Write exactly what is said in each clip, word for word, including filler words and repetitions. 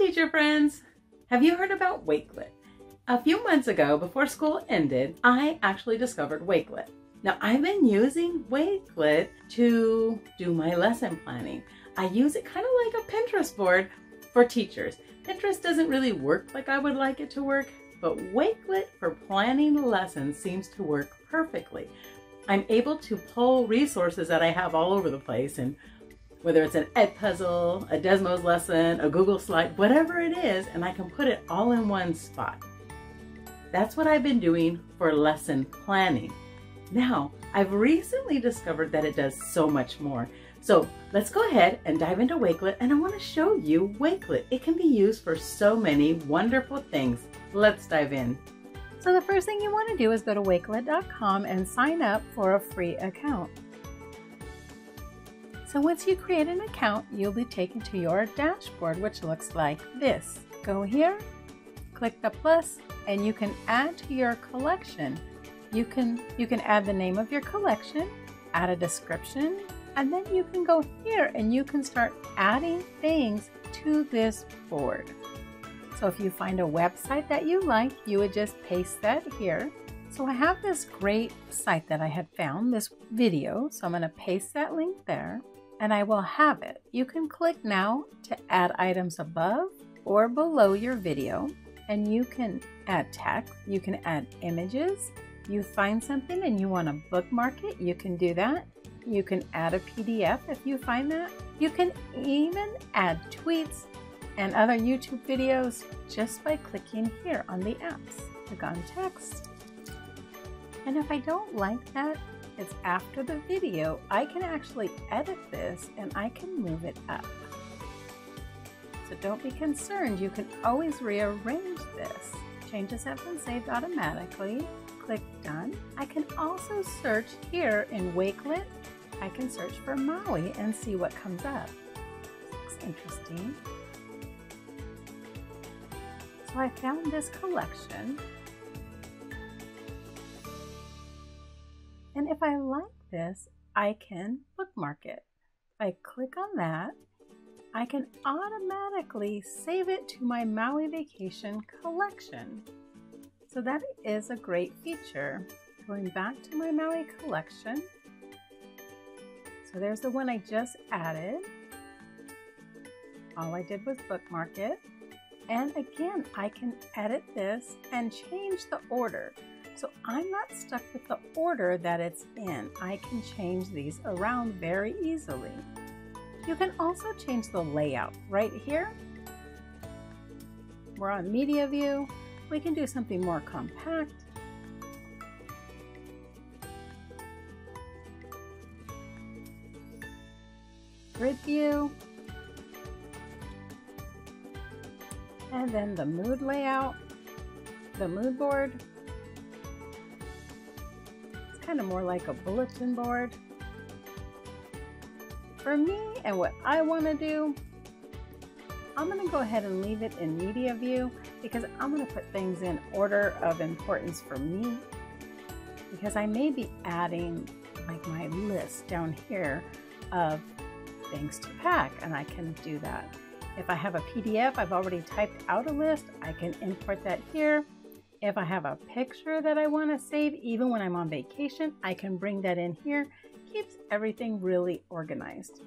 teacher friends! Have you heard about Wakelet? A few months ago, before school ended, I actually discovered Wakelet. Now, I've been using Wakelet to do my lesson planning. I use it kind of like a Pinterest board for teachers. Pinterest doesn't really work like I would like it to work, but Wakelet for planning lessons seems to work perfectly. I'm able to pull resources that I have all over the place, and whether it's an EdPuzzle, a Desmos lesson, a Google Slide, whatever it is, and I can put it all in one spot. That's what I've been doing for lesson planning. Now, I've recently discovered that it does so much more. So let's go ahead and dive into Wakelet, and I want to show you Wakelet. It can be used for so many wonderful things. Let's dive in. So the first thing you want to do is go to wakelet dot com and sign up for a free account. So once you create an account, you'll be taken to your dashboard, which looks like this. Go here, click the plus, and you can add to your collection. You can, you can add the name of your collection, add a description, and then you can go here and you can start adding things to this board. So if you find a website that you like, you would just paste that here. So I have this great site that I had found, this video, so I'm going to paste that link there and I will have it. You can click now to add items above or below your video, and you can add text, you can add images. You find something and you want to bookmark it, you can do that. You can add a P D F if you find that. You can even add tweets and other YouTube videos just by clicking here on the apps. Click on text. And if I don't like that, it's after the video, I can actually edit this and I can move it up. So don't be concerned, you can always rearrange this. Changes have been saved automatically. Click done. I can also search here in Wakelet. I can search for Maui and see what comes up. Looks interesting. So I found this collection. And if I like this, I can bookmark it. If I click on that, I can automatically save it to my Maui Vacation collection. So that is a great feature. Going back to my Maui collection. So there's the one I just added. All I did was bookmark it. And again, I can edit this and change the order. So I'm not stuck with the order that it's in. I can change these around very easily. You can also change the layout right here. We're on media view. We can do something more compact. Grid view. And then the mood layout, the mood board. It's kind of more like a bulletin board. For me and what I want to do, I'm going to go ahead and leave it in media view because I'm going to put things in order of importance for me, because I may be adding like my list down here of things to pack, and I can do that. If I have a P D F, I've already typed out a list, I can import that here. If I have a picture that I want to save, even when I'm on vacation, I can bring that in here. Keeps everything really organized.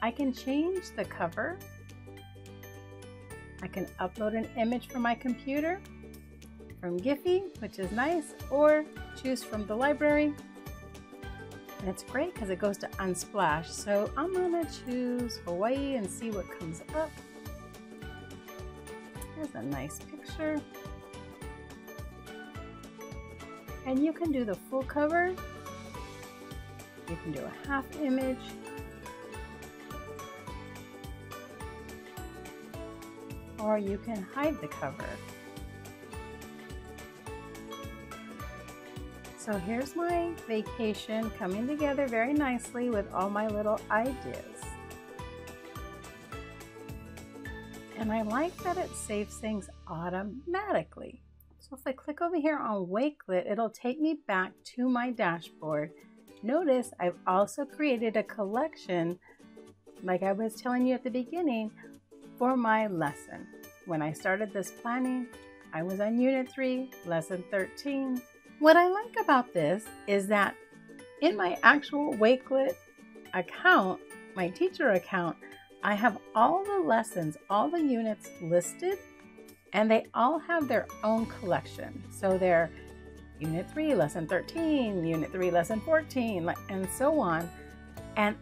I can change the cover. I can upload an image from my computer, from Giphy, which is nice, or choose from the library. And it's great because it goes to Unsplash. So I'm gonna choose Hawaii and see what comes up. Here's a nice picture. And you can do the full cover. You can do a half image. Or you can hide the cover. So here's my vacation coming together very nicely with all my little ideas. And I like that it saves things automatically. So if I click over here on Wakelet, it'll take me back to my dashboard. Notice I've also created a collection, like I was telling you at the beginning, for my lesson. When I started this planning, I was on Unit three, Lesson thirteen. What I like about this is that in my actual Wakelet account, my teacher account, I have all the lessons, all the units listed, and they all have their own collection. So they're Unit three, Lesson thirteen, Unit three, Lesson fourteen, and so on. And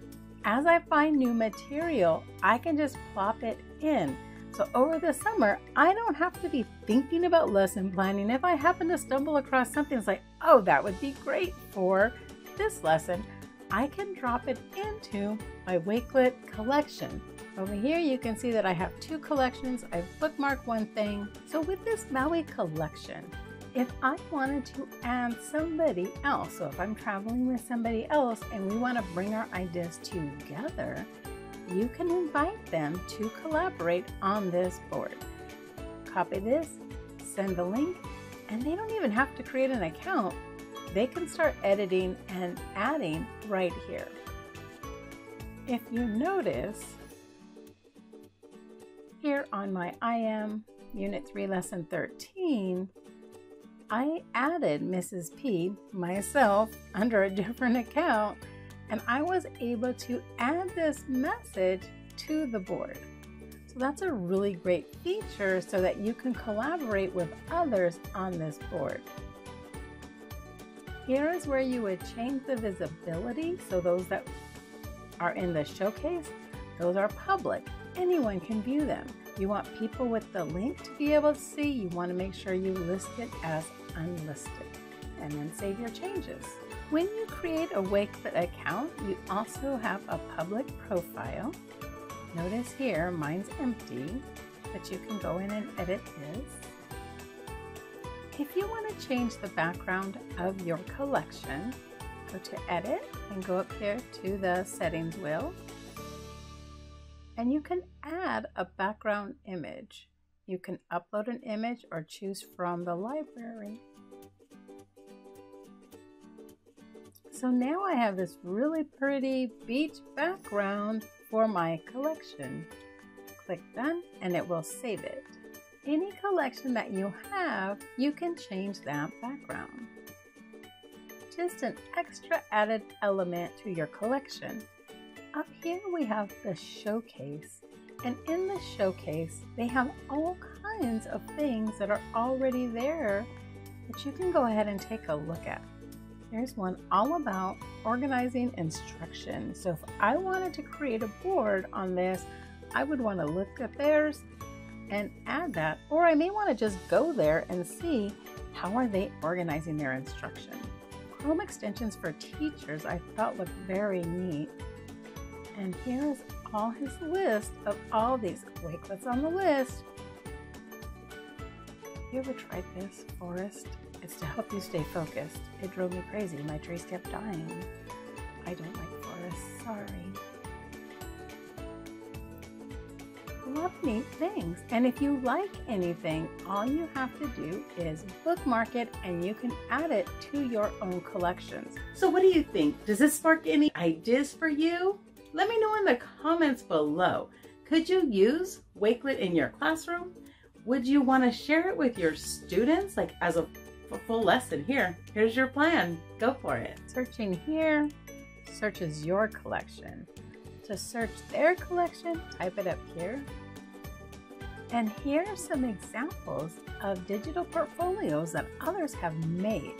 as I find new material, I can just plop it in. So over the summer, I don't have to be thinking about lesson planning. If I happen to stumble across something, it's like, oh, that would be great for this lesson. I can drop it into my Wakelet collection. Over here, you can see that I have two collections. I've bookmarked one thing. So with this Maui collection, if I wanted to add somebody else, so if I'm traveling with somebody else and we want to bring our ideas together, you can invite them to collaborate on this board. Copy this, send the link, and they don't even have to create an account. They can start editing and adding right here. If you notice, here on my I M Unit three Lesson thirteen, I added Missus P, myself, under a different account, and I was able to add this message to the board. So that's a really great feature so that you can collaborate with others on this board. Here is where you would change the visibility. So those that are in the showcase, those are public. Anyone can view them. You want people with the link to be able to see. You want to make sure you list it as unlisted, and then save your changes. When you create a Wakelet account, you also have a public profile. Notice here, mine's empty, but you can go in and edit this. If you want to change the background of your collection, go to Edit and go up here to the Settings wheel. And you can add a background image. You can upload an image or choose from the library. So now I have this really pretty beach background for my collection. Click Done and it will save it. Any collection that you have, you can change that background. Just an extra added element to your collection. Up here we have the showcase, and in the showcase they have all kinds of things that are already there that you can go ahead and take a look at. Here's one all about organizing instruction. So if I wanted to create a board on this, I would want to look at theirs and add that, or I may want to just go there and see how are they organizing their instruction. Chrome extensions for teachers I thought looked very neat. And here's all his list of all these Wakelets on the list. You ever tried this, Forest? It's to help you stay focused. It drove me crazy. My trees kept dying. I don't like forests, sorry. Love neat things. And if you like anything, all you have to do is bookmark it and you can add it to your own collections. So what do you think? Does this spark any ideas for you? Let me know in the comments below. Could you use Wakelet in your classroom? Would you want to share it with your students, like as a full lesson? Here, here's your plan. Go for it. Searching here searches your collection. To search their collection, type it up here. And here are some examples of digital portfolios that others have made.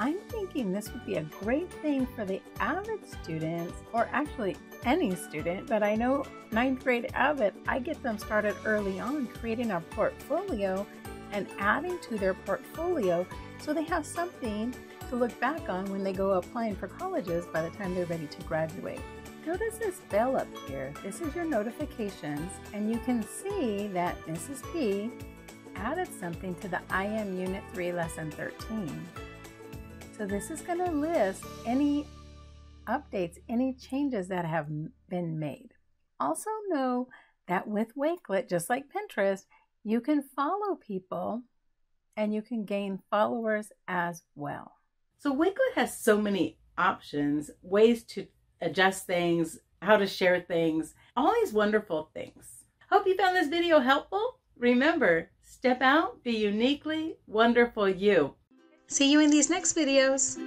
I'm thinking this would be a great thing for the AVID students, or actually any student, but I know ninth grade AVID, I get them started early on creating a portfolio and adding to their portfolio so they have something to look back on when they go applying for colleges by the time they're ready to graduate. Notice this bell up here. This is your notifications, and you can see that Missus P added something to the I M Unit three Lesson thirteen. So this is going to list any updates, any changes that have been made. Also know that with Wakelet, just like Pinterest, you can follow people and you can gain followers as well. So Wakelet has so many options, ways to adjust things, how to share things, all these wonderful things. Hope you found this video helpful. Remember, step out, be uniquely wonderful you. See you in these next videos.